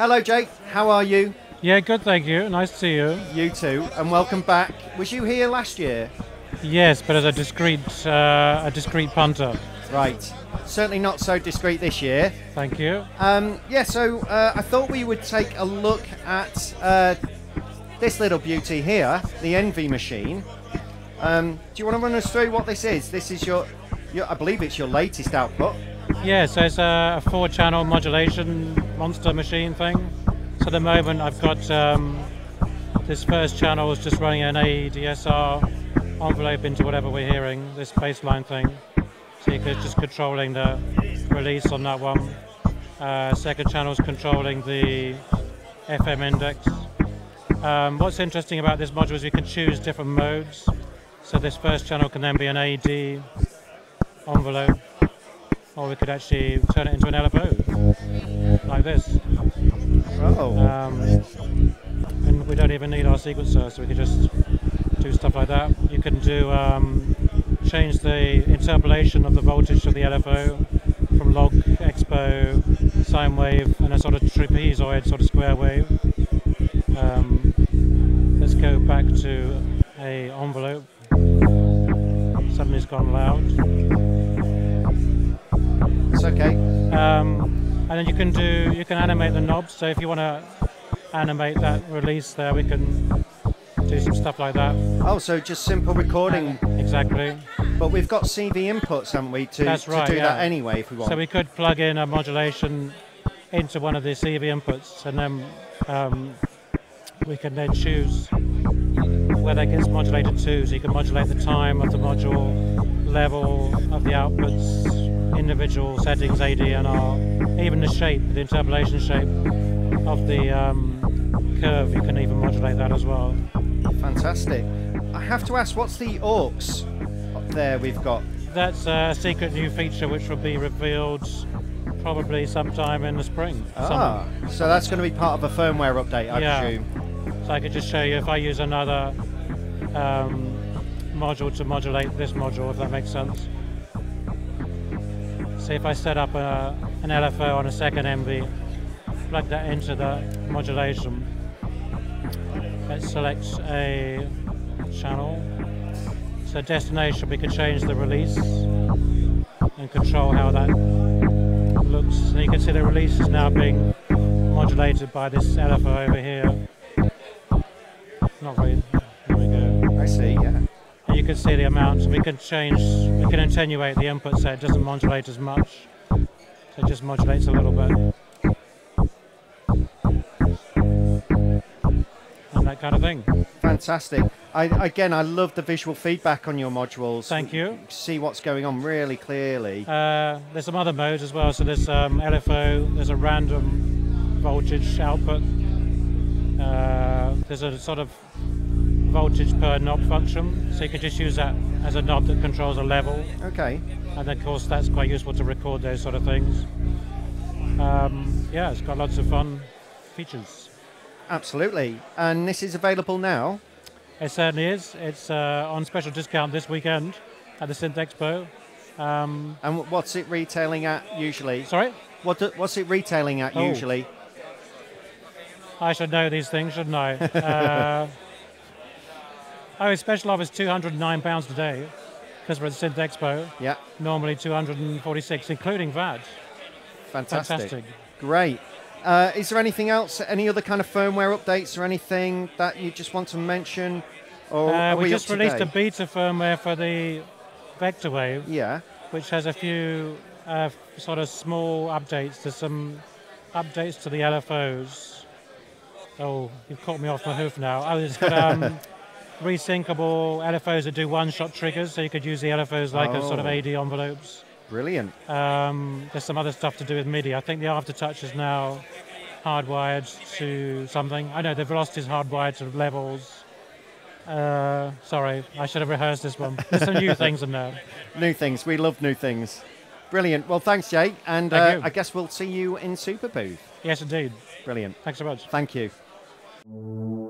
Hello, Jake. How are you? Yeah, good, thank you. Nice to see you. You too, and welcome back. Was you here last year? Yes, but as a discreet punter. Right. Certainly not so discreet this year. Thank you. Yeah, so I thought we would take a look at this little beauty here, the Envy Machine. Do you want to run us through what this is? This is your I believe it's your latest output. Yeah, so it's a 4-channel modulation Monster Machine thing. So at the moment I've got this first channel is just running an ADSR envelope into whatever we're hearing, this baseline thing. So you're just controlling the release on that one. Second channel is controlling the FM index. What's interesting about this module is you can choose different modes. So this first channel can then be an AD envelope, or we could actually turn it into an LFO, like this. Oh. And we don't even need our sequencer, so we can just do stuff like that. You can do change the interpolation of the voltage of the LFO from log, expo, sine wave, and a sort of trapezoid, sort of square wave. Let's go back to a envelope. Something's gone loud. It's okay. And then you can animate the knobs. So if you want to animate that release there, we can do some stuff like that. Oh, so just simple recording. Exactly. But we've got CV inputs, haven't we, to do that anyway if we want. So we could plug in a modulation into one of the CV inputs, and then we can then choose where that gets modulated to. So you can modulate the time of the module, level of the outputs, individual settings, ADNR, even the shape, the interpolation shape of the curve. You can even modulate that as well. Fantastic. I have to ask, what's the AUX up there we've got? That's a secret new feature which will be revealed probably sometime in the spring. Ah, so that's going to be part of a firmware update, I presume. So I could just show you if I use another module to modulate this module, if that makes sense. So if I set up an LFO on a second Envy, plug that into the modulation. Let's select a channel. So destination, we can change the release and control how that looks. So you can see the release is now being modulated by this LFO over here. Not really. There we go. I see, yeah. And you can see the amount. We can change, we can attenuate the input so it doesn't modulate as much. So it just modulates a little bit. That kind of thing. Fantastic. I love the visual feedback on your modules. Thank you. You see what's going on really clearly. There's some other modes as well. So there's LFO, there's a random voltage output. There's a sort of voltage per knob function. So you could just use that as a knob that controls a level. Okay. And of course that's quite useful to record those sort of things. Yeah, it's got lots of fun features. Absolutely, and this is available now? It certainly is. It's on special discount this weekend at the Synth Expo. And what's it retailing at usually? Sorry? What's it retailing at usually? I should know these things, shouldn't I? Its special offer is £209 today, because we're at the Synth Expo. Yeah. Normally £246, including VAT. Fantastic. Fantastic. Great. Is there anything else, any other kind of firmware updates or anything that you just want to mention? Or we just released a beta firmware for the VectorWave, yeah, which has a few sort of small updates. There's some updates to the LFOs. Oh, you've caught me off my hoof now. Oh, it's got resyncable LFOs that do one-shot triggers, so you could use the LFOs like a sort of AD envelopes. Brilliant. There's some other stuff to do with MIDI. I think the aftertouch is now hardwired to something. I know the velocity is hardwired to levels. Sorry, I should have rehearsed this one. There's some new things in there. New things. We love new things. Brilliant. Well, thanks, Jake. And Thank you. I guess we'll see you in SuperBooth. Yes, indeed. Brilliant. Thanks so much. Thank you.